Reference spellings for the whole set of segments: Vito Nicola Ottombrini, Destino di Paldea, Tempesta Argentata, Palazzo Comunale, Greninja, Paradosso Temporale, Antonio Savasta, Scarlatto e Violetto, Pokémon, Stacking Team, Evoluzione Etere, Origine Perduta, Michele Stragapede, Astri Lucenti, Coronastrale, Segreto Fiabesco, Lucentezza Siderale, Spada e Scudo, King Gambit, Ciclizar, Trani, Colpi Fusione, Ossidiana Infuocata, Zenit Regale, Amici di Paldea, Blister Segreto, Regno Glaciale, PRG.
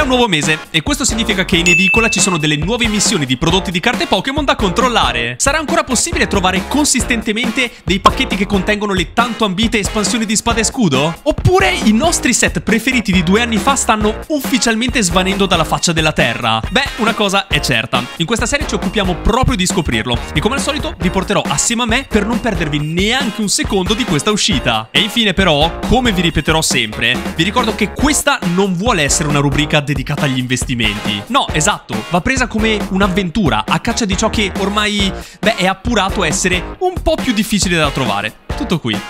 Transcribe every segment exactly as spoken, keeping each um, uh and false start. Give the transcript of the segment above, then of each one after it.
È un nuovo mese e questo significa che in edicola ci sono delle nuove emissioni di prodotti di carte Pokémon da controllare. Sarà ancora possibile trovare consistentemente dei pacchetti che contengono le tanto ambite espansioni di Spada e Scudo? Oppure i nostri set preferiti di due anni fa stanno ufficialmente svanendo dalla faccia della terra? Beh, una cosa è certa, in questa serie ci occupiamo proprio di scoprirlo e come al solito vi porterò assieme a me per non perdervi neanche un secondo di questa uscita. E infine però, come vi ripeterò sempre, vi ricordo che questa non vuole essere una rubrica dedicata agli investimenti. No, esatto, va presa come un'avventura a caccia di ciò che ormai, beh, è appurato essere un po' più difficile da trovare. Tutto qui.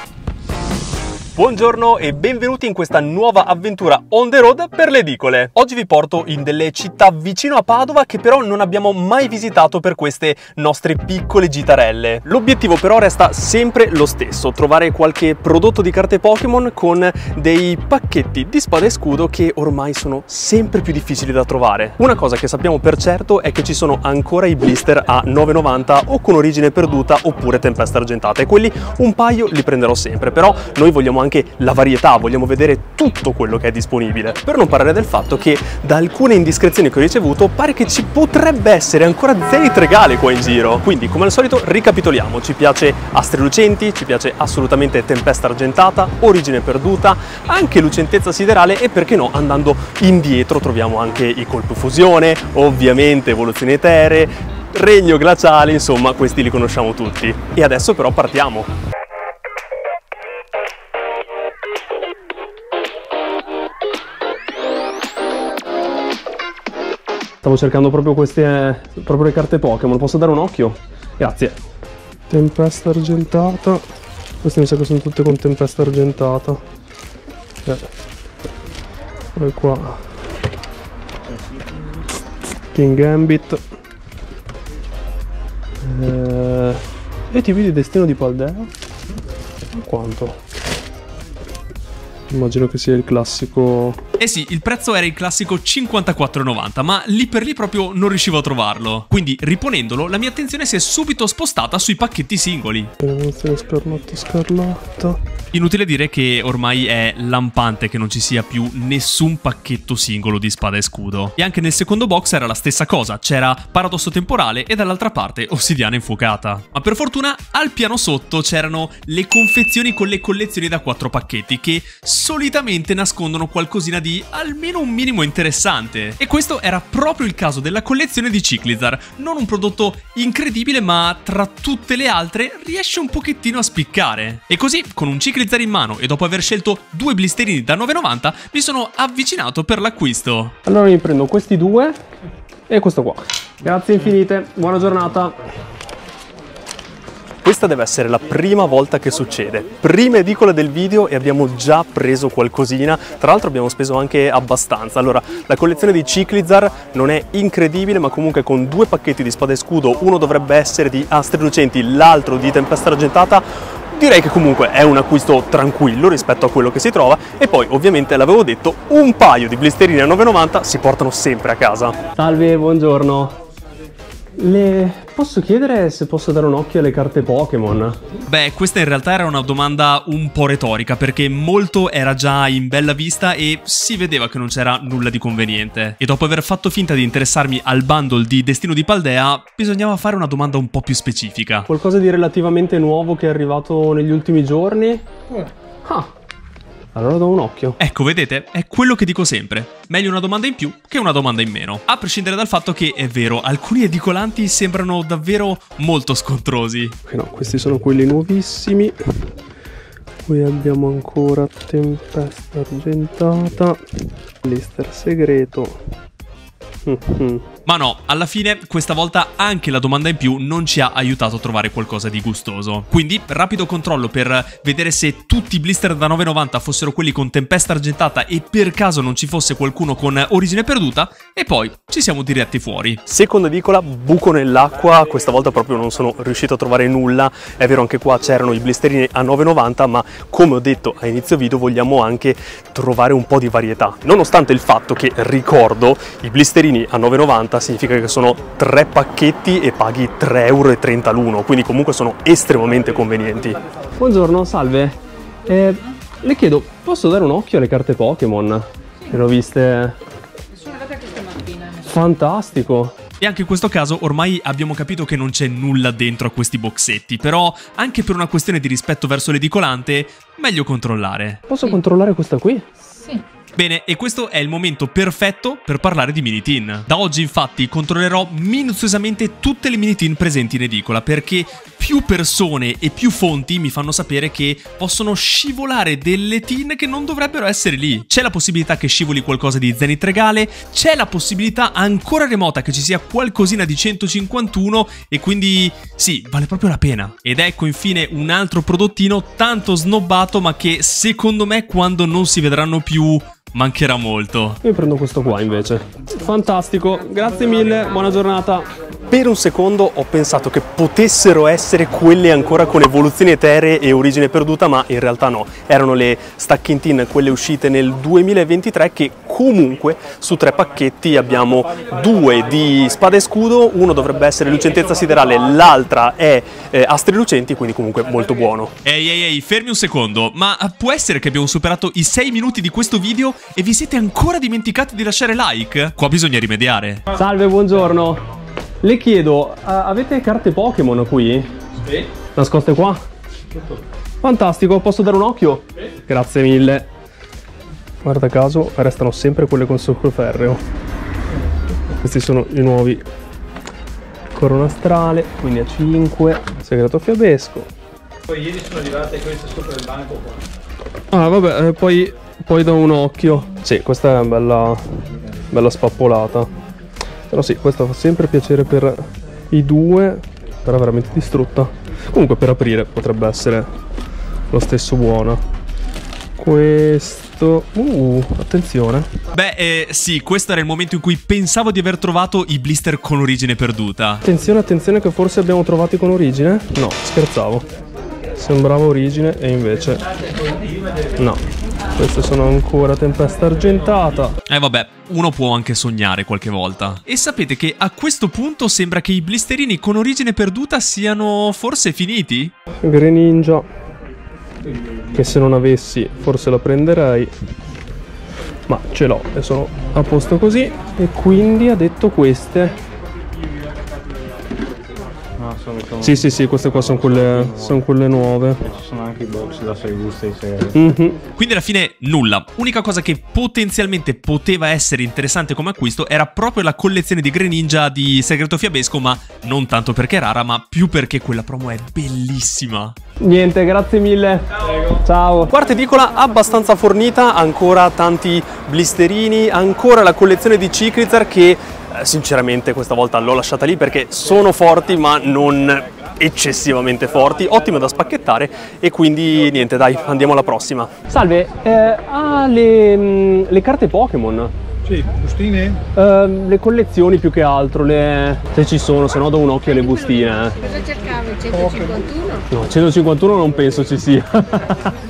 Buongiorno e benvenuti in questa nuova avventura on the road per le edicole. Oggi vi porto in delle città vicino a Padova che però non abbiamo mai visitato per queste nostre piccole gitarelle. L'obiettivo però resta sempre lo stesso, trovare qualche prodotto di carte Pokémon con dei pacchetti di Spada e Scudo che ormai sono sempre più difficili da trovare. Una cosa che sappiamo per certo è che ci sono ancora i blister a nove e novanta o con Origine Perduta oppure Tempesta Argentata e quelli un paio li prenderò sempre, però noi vogliamo anche la varietà, vogliamo vedere tutto quello che è disponibile. Per non parlare del fatto che da alcune indiscrezioni che ho ricevuto pare che ci potrebbe essere ancora Zenit Regale qua in giro. Quindi come al solito ricapitoliamo, ci piace Astri Lucenti, ci piace assolutamente Tempesta Argentata, Origine Perduta, anche Lucentezza Siderale e perché no andando indietro troviamo anche i Colpi Fusione, ovviamente Evoluzione Etere, Regno Glaciale, insomma questi li conosciamo tutti. E adesso però partiamo! Stavo cercando proprio queste, proprio le carte Pokémon, posso dare un occhio? Grazie. Tempesta Argentata, queste mi sa che sono tutte con Tempesta Argentata. Eh. Poi qua King Gambit eh. E ti vedi Destino di Paldea? Quanto? Immagino che sia il classico... Eh sì, il prezzo era il classico cinquantaquattro e novanta, ma lì per lì proprio non riuscivo a trovarlo. Quindi, riponendolo, la mia attenzione si è subito spostata sui pacchetti singoli. Scarlatto, Scarlatto. Inutile dire che ormai è lampante che non ci sia più nessun pacchetto singolo di Spada e Scudo. E anche nel secondo box era la stessa cosa, c'era Paradosso Temporale e dall'altra parte Ossidiana Infuocata. Ma per fortuna, al piano sotto c'erano le confezioni con le collezioni da quattro pacchetti, che solitamente nascondono qualcosina di almeno un minimo interessante. E questo era proprio il caso della collezione di Ciclizar, non un prodotto incredibile ma tra tutte le altre riesce un pochettino a spiccare. E così con un Ciclizar in mano e dopo aver scelto due blisterini da nove e novanta mi sono avvicinato per l'acquisto. Allora mi prendo questi due e questo qua. Grazie infinite, buona giornata. Questa deve essere la prima volta che succede, prima edicola del video e abbiamo già preso qualcosina, tra l'altro abbiamo speso anche abbastanza. Allora, la collezione di Ciclizar non è incredibile ma comunque con due pacchetti di Spada e Scudo, uno dovrebbe essere di Astri Lucenti, l'altro di Tempesta Argentata, direi che comunque è un acquisto tranquillo rispetto a quello che si trova e poi ovviamente, l'avevo detto, un paio di blisterini a nove e novanta si portano sempre a casa. Salve, buongiorno. Le... Posso chiedere se posso dare un occhio alle carte Pokémon? Beh, questa in realtà era una domanda un po' retorica, perché molto era già in bella vista e si vedeva che non c'era nulla di conveniente. E dopo aver fatto finta di interessarmi al bundle di Destino di Paldea, bisognava fare una domanda un po' più specifica. Qualcosa di relativamente nuovo che è arrivato negli ultimi giorni? Ah, allora do un occhio. Ecco, vedete, è quello che dico sempre. Meglio una domanda in più che una domanda in meno. A prescindere dal fatto che, è vero, alcuni edicolanti sembrano davvero molto scontrosi. No, questi sono quelli nuovissimi. Qui abbiamo ancora Tempesta Argentata, Blister Segreto. Mm-hmm. Ma no, alla fine questa volta anche la domanda in più non ci ha aiutato a trovare qualcosa di gustoso. Quindi rapido controllo per vedere se tutti i blister da nove e novanta fossero quelli con Tempesta Argentata e per caso non ci fosse qualcuno con Origine Perduta e poi ci siamo diretti fuori. Seconda edicola, buco nell'acqua, questa volta proprio non sono riuscito a trovare nulla. È vero, anche qua c'erano i blisterini a nove e novanta ma come ho detto a inizio video vogliamo anche trovare un po' di varietà. Nonostante il fatto che, ricordo, i blisterini a nove e novanta significa che sono tre pacchetti e paghi tre e trenta euro l'uno, quindi comunque sono estremamente convenienti. Buongiorno, salve. Eh, le chiedo, posso dare un occhio alle carte Pokémon? Le ho viste Fantastico. E anche in questo caso ormai abbiamo capito che non c'è nulla dentro a questi boxetti, però anche per una questione di rispetto verso l'edicolante, meglio controllare. Posso sì. controllare questa qui? Sì. Bene, e questo è il momento perfetto per parlare di mini tin. Da oggi infatti controllerò minuziosamente tutte le mini tin presenti in edicola, perché più persone e più fonti mi fanno sapere che possono scivolare delle tin che non dovrebbero essere lì. C'è la possibilità che scivoli qualcosa di Zenit Regale, c'è la possibilità ancora remota che ci sia qualcosina di centocinquantuno e quindi sì, vale proprio la pena. Ed ecco infine un altro prodottino tanto snobbato ma che secondo me quando non si vedranno più... mancherà molto. Io prendo questo qua invece. Fantastico, grazie mille, buona giornata. Per un secondo ho pensato che potessero essere quelle ancora con Evoluzione Etere e Origine Perduta, ma in realtà no, erano le Stacking Team, quelle uscite nel duemilaventitré, che comunque su tre pacchetti abbiamo due di Spada e Scudo, uno dovrebbe essere Lucentezza Siderale, l'altra è eh, Astri Lucenti, quindi comunque molto buono. Ehi ehi ehi, fermi un secondo, ma può essere che abbiamo superato i sei minuti di questo video e vi siete ancora dimenticati di lasciare like? Qua bisogna rimediare. Salve, buongiorno. Le chiedo, uh, avete carte Pokémon qui? Sì. Nascoste qua? Fantastico, posso dare un occhio? Sì. Grazie mille. Guarda caso, restano sempre quelle con succo ferreo. Questi sono i nuovi. Coronastrale, quindi a cinque. Segreto Fiabesco. Poi ieri sono arrivate queste sopra il banco qua. Ah vabbè, eh, poi... poi do un occhio. Sì, questa è una bella, bella spappolata. Però sì, questa fa sempre piacere per i due. Però veramente distrutta. Comunque per aprire potrebbe essere lo stesso buona. Questo... Uh, attenzione. Beh, eh, sì, questo era il momento in cui pensavo di aver trovato i blister con Origine Perduta. Attenzione, attenzione che forse abbiamo trovati con Origine. No, scherzavo. Sembrava Origine e invece... no. Queste sono ancora Tempesta Argentata. Eh vabbè, uno può anche sognare qualche volta. E sapete che a questo punto sembra che i blisterini con Origine Perduta siano forse finiti? Greninja, che se non avessi forse la prenderei, ma ce l'ho e sono a posto così. E quindi ha detto queste. Ah, sono con... Sì sì sì, queste qua sono quelle, sono quelle nuove. Ci sono anche i box da sei gusti e sei mm-hmm. Quindi alla fine nulla. L'unica cosa che potenzialmente poteva essere interessante come acquisto era proprio la collezione di Greninja di Segreto Fiabesco, ma non tanto perché è rara, ma più perché quella promo è bellissima. Niente, grazie mille. Ciao. Ciao. Quarta edicola abbastanza fornita, ancora tanti blisterini, ancora la collezione di Ciclizar che sinceramente questa volta l'ho lasciata lì perché sono forti ma non eccessivamente forti, ottime da spacchettare e quindi niente, dai, andiamo alla prossima. Salve, eh, ha le, mh, le carte Pokémon? Sì, bustine? Uh, le collezioni più che altro, le... se ci sono, se no do un occhio alle bustine. Cosa cercavo? centocinquantuno? No, centocinquantuno non penso ci sia.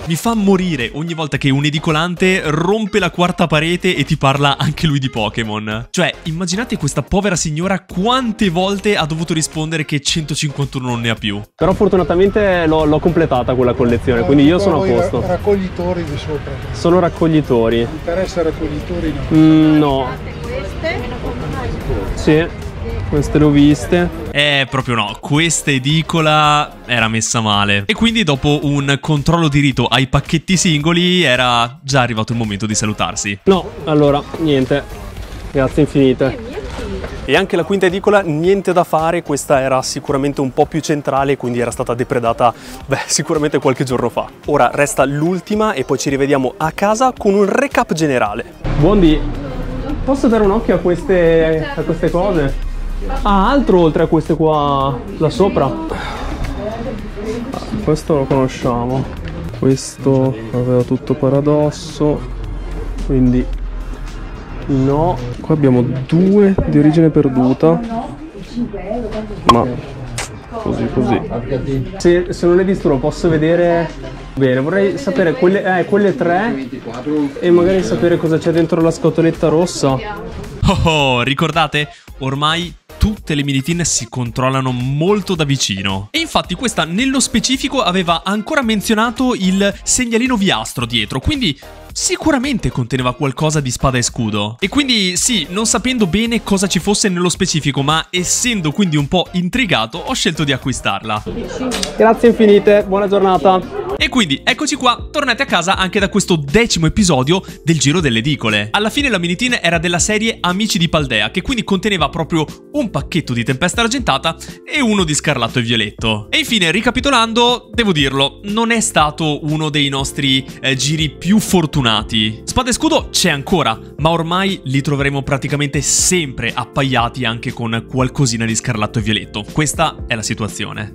Mi fa morire ogni volta che un edicolante rompe la quarta parete e ti parla anche lui di Pokémon. Cioè, immaginate questa povera signora quante volte ha dovuto rispondere che centocinquantuno non ne ha più. Però fortunatamente l'ho completata quella collezione, ah, quindi io sono a posto. Raccoglitori di sopra. Sono raccoglitori. Mi interessa raccoglitori, no? Mm. No. Sì, queste le ho viste. Eh, proprio no, questa edicola era messa male. E quindi dopo un controllo di rito ai pacchetti singoli era già arrivato il momento di salutarsi. No, allora, niente. Grazie infinite. E anche la quinta edicola, niente da fare, questa era sicuramente un po' più centrale, quindi era stata depredata, beh, sicuramente qualche giorno fa. Ora resta l'ultima e poi ci rivediamo a casa con un recap generale. Buondì, posso dare un occhio a queste, a queste cose? Ah, altro oltre a queste qua, là sopra? Questo lo conosciamo. Questo aveva tutto paradosso, quindi... no, qua abbiamo due di Origine Perduta, ma così così. Se, se non le distoro posso vedere bene, vorrei sapere quelle, eh, quelle tre e magari sapere cosa c'è dentro la scatoletta rossa. Oh, oh, ricordate? Ormai tutte le Milutin si controllano molto da vicino. E infatti questa nello specifico aveva ancora menzionato il segnalino viastro dietro, quindi sicuramente conteneva qualcosa di Spada e Scudo. E quindi sì, non sapendo bene cosa ci fosse nello specifico, ma essendo quindi un po' intrigato, ho scelto di acquistarla. Grazie infinite, buona giornata. E quindi eccoci qua, tornate a casa anche da questo decimo episodio del Giro delle Edicole. Alla fine la Milutin era della serie Amici di Paldea, che quindi conteneva proprio un pacchetto di Tempesta Argentata e uno di Scarlatto e Violetto. E infine, ricapitolando, devo dirlo, non è stato uno dei nostri eh, giri più fortunati. Spada e Scudo c'è ancora, ma ormai li troveremo praticamente sempre appaiati anche con qualcosina di Scarlatto e Violetto. Questa è la situazione.